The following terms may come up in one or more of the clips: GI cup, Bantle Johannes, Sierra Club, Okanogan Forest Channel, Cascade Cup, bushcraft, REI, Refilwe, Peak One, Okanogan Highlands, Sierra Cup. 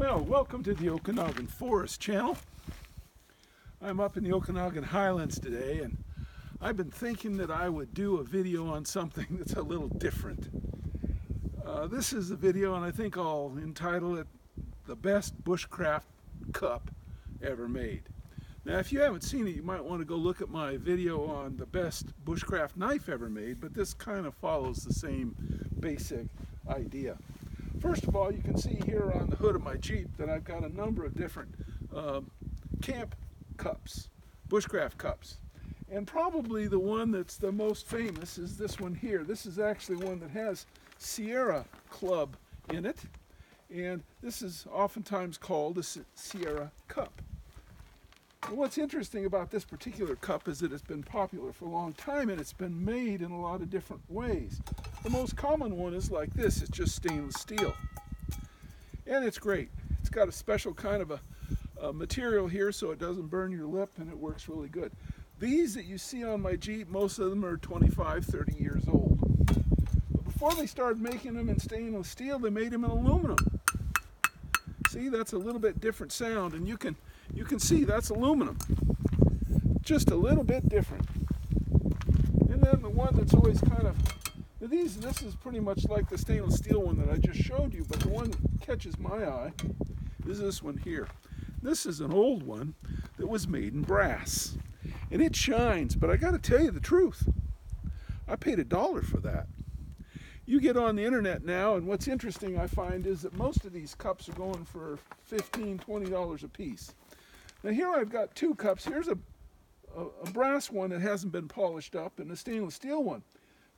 Well, welcome to the Okanogan Forest Channel. I'm up in the Okanogan Highlands today, and I've been thinking that I would do a video on something that's a little different. This is the video, and I think I'll entitle it The Best Bushcraft Cup Ever Made. Now, if you haven't seen it, you might want to go look at my video on the best bushcraft knife ever made, but this kind of follows the same basic idea. First of all, you can see here on the hood of my Jeep that I've got a number of different camp cups, bushcraft cups. And probably the one that's the most famous is this one here. This is actually one that has Sierra Club in it. And this is oftentimes called a Sierra Cup. And what's interesting about this particular cup is that it's been popular for a long time, and it's been made in a lot of different ways. The most common one is like this. It's just stainless steel. And it's great. It's got a special kind of a material here so it doesn't burn your lip, and it works really good. These that you see on my Jeep, most of them are 25, 30 years old. But before they started making them in stainless steel, they made them in aluminum. See, that's a little bit different sound, and you can see that's aluminum. Just a little bit different. And then the one that's always kind of this is pretty much like the stainless steel one that I just showed you, but the one that catches my eye is this one here. This is an old one that was made in brass, and it shines, but I got to tell you the truth. I paid $1 for that. You get on the internet now, and what's interesting I find is that most of these cups are going for $15, $20 a piece. Now here I've got two cups. Here's a brass one that hasn't been polished up and a stainless steel one.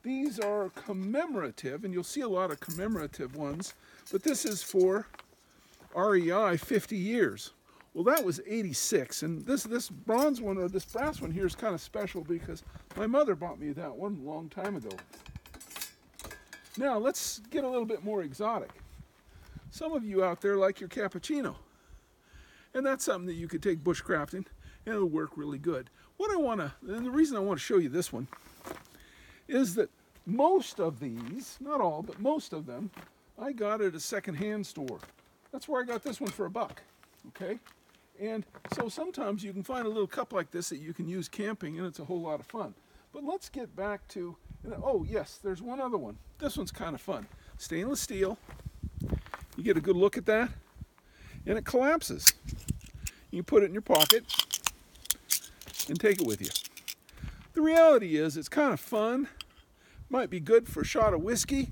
These are commemorative, and you'll see a lot of commemorative ones, but this is for REI 50 years. Well, that was 86, and this bronze one, or this brass one here, is kind of special because my mother bought me that one a long time ago. Now, let's get a little bit more exotic. Some of you out there like your cappuccino, and that's something that you could take bushcrafting, and it'll work really good. And the reason I want to show you this one is that most of these, not all, but most of them, I got at a secondhand store. That's where I got this one for $1, okay? And so sometimes you can find a little cup like this that you can use camping, and it's a whole lot of fun. But let's get back to, oh yes, there's one other one. This one's kind of fun. Stainless steel. You get a good look at that, and it collapses. You put it in your pocket and take it with you. The reality is it's kind of fun, might be good for a shot of whiskey,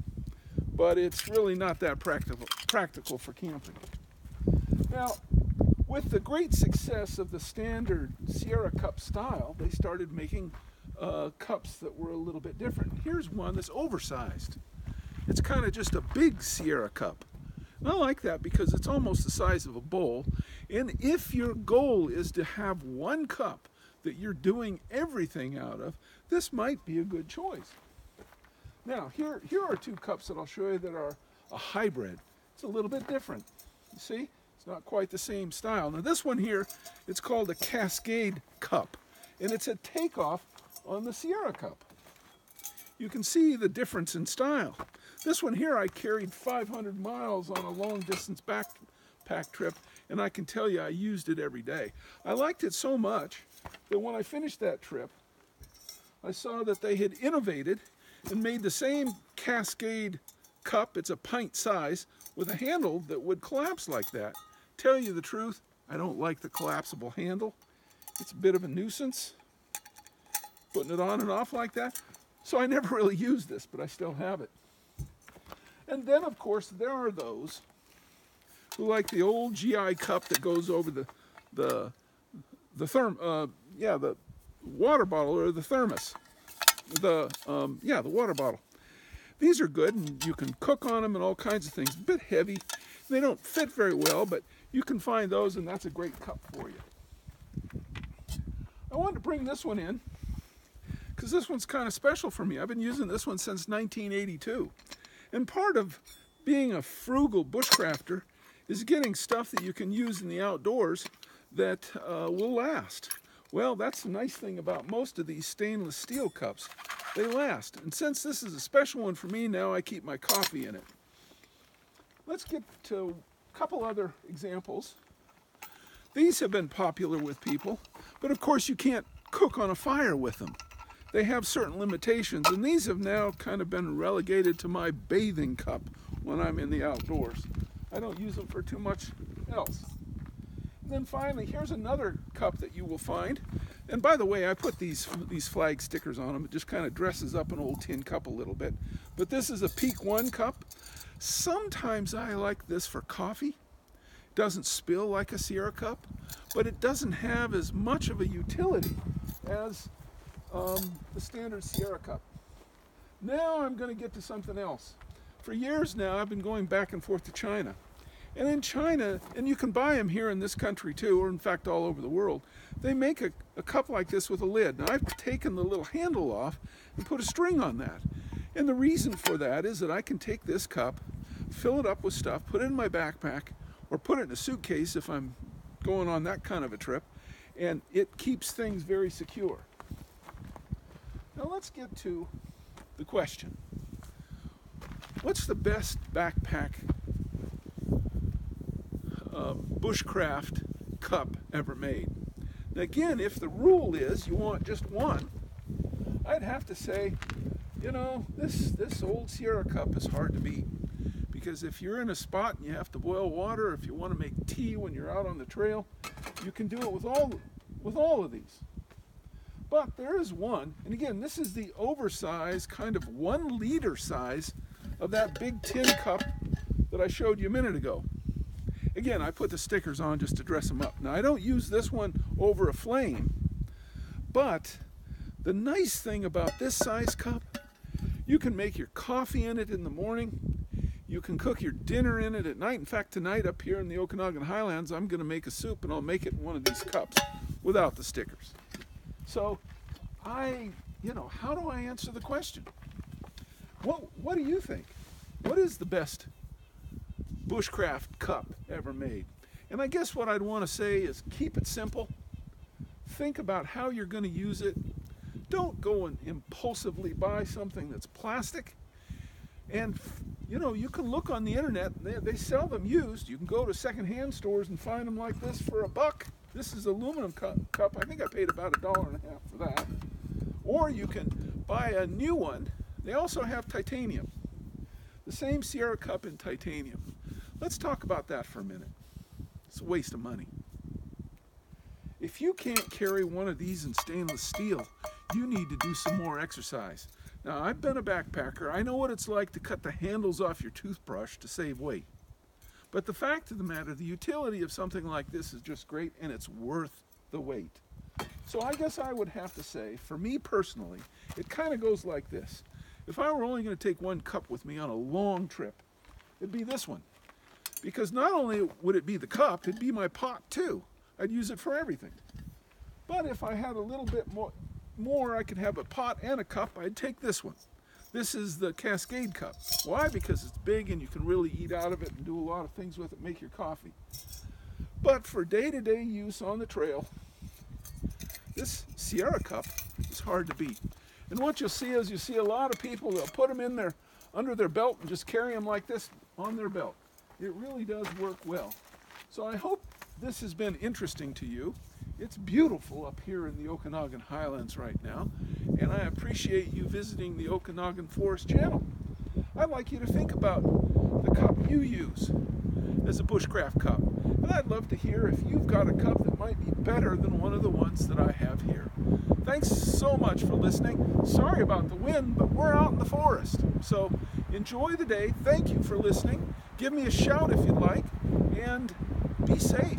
but it's really not that practical for camping. Now, with the great success of the standard Sierra Cup style, they started making cups that were a little bit different. Here's one that's oversized. It's kind of just a big Sierra Cup. And I like that because it's almost the size of a bowl. And if your goal is to have one cup that you're doing everything out of, this might be a good choice. Now, here are two cups that I'll show you that are a hybrid. It's a little bit different. You see? It's not quite the same style. Now, this one here, it's called a Cascade Cup, and it's a takeoff on the Sierra Cup. You can see the difference in style. This one here I carried 500 miles on a long-distance backpack trip, and I can tell you I used it every day. I liked it so much that when I finished that trip, I saw that they had innovated and made the same Cascade Cup, it's a pint size, with a handle that would collapse like that. Tell you the truth, I don't like the collapsible handle. It's a bit of a nuisance, putting it on and off like that. So I never really used this, but I still have it. And then, of course, there are those who like the old GI cup that goes over the water bottle, or the thermos. The water bottle. These are good, and you can cook on them and all kinds of things. A bit heavy. They don't fit very well, but you can find those, and that's a great cup for you. I wanted to bring this one in because this one's kind of special for me. I've been using this one since 1982. And part of being a frugal bushcrafter is getting stuff that you can use in the outdoors that will last. Well, that's the nice thing about most of these stainless steel cups. They last. And since this is a special one for me now, I keep my coffee in it. Let's get to A couple other examples. These have been popular with people, but of course you can't cook on a fire with them. They have certain limitations, and these have now kind of been relegated to my bathing cup when I'm in the outdoors. I don't use them for too much else. And then finally, here's another cup that you will find. And by the way, I put these flag stickers on them. It just kind of dresses up an old tin cup a little bit. But this is a Peak One cup. Sometimes I like this for coffee. It doesn't spill like a Sierra Cup, but it doesn't have as much of a utility as the standard Sierra Cup. Now I'm going to get to something else. For years now, I've been going back and forth to China. And in China, and you can buy them here in this country too, or in fact all over the world, they make a cup like this with a lid. Now I've taken the little handle off and put a string on that. And the reason for that is that I can take this cup, fill it up with stuff, put it in my backpack, or put it in a suitcase if I'm going on that kind of a trip, and it keeps things very secure. Now let's get to the question. What's the best backpack bushcraft cup ever made? Now again, if the rule is you want just one, I'd have to say, you know, this old Sierra Cup is hard to beat. Because if you're in a spot and you have to boil water, if you want to make tea when you're out on the trail, you can do it with all of these. But there is one, and again, this is the oversized, kind of 1 liter size of that big tin cup that I showed you a minute ago. Again, I put the stickers on just to dress them up. Now, I don't use this one over a flame, but the nice thing about this size cup, you can make your coffee in it in the morning. You can cook your dinner in it at night. In fact, tonight up here in the Okanogan Highlands, I'm going to make a soup, and I'll make it in one of these cups without the stickers. So how do I answer the question? What do you think? What is the best bushcraft cup ever made? And I guess what I'd want to say is keep it simple. Think about how you're going to use it. Don't go and impulsively buy something that's plastic. And you can look on the internet, they sell them used. You can go to secondhand stores and find them like this for $1. This is aluminum cup. I think I paid about $1.50 for that. Or you can buy a new one. They also have titanium. The same Sierra Cup in titanium. Let's talk about that for a minute. It's a waste of money. If you can't carry one of these in stainless steel, you need to do some more exercise. Now, I've been a backpacker. I know what it's like to cut the handles off your toothbrush to save weight. But the fact of the matter, the utility of something like this is just great, and it's worth the wait. So I guess I would have to say, for me personally, it kind of goes like this. If I were only going to take one cup with me on a long trip, it'd be this one. Because not only would it be the cup, it'd be my pot too. I'd use it for everything. But if I had a little bit more, I could have a pot and a cup, I'd take this one. This is the Cascade Cup. Why? Because it's big and you can really eat out of it and do a lot of things with it, make your coffee. But for day-to-day use on the trail, this Sierra Cup is hard to beat. And what you'll see is you see a lot of people, they'll put them in their, under their belt and just carry them like this on their belt. It really does work well. So I hope this has been interesting to you. It's beautiful up here in the Okanogan Highlands right now, and I appreciate you visiting the Okanogan Forest Channel. I'd like you to think about the cup you use as a bushcraft cup, and I'd love to hear if you've got a cup that might be better than one of the ones that I have here. Thanks so much for listening. Sorry about the wind, but we're out in the forest, so enjoy the day. Thank you for listening. Give me a shout if you'd like, and be safe.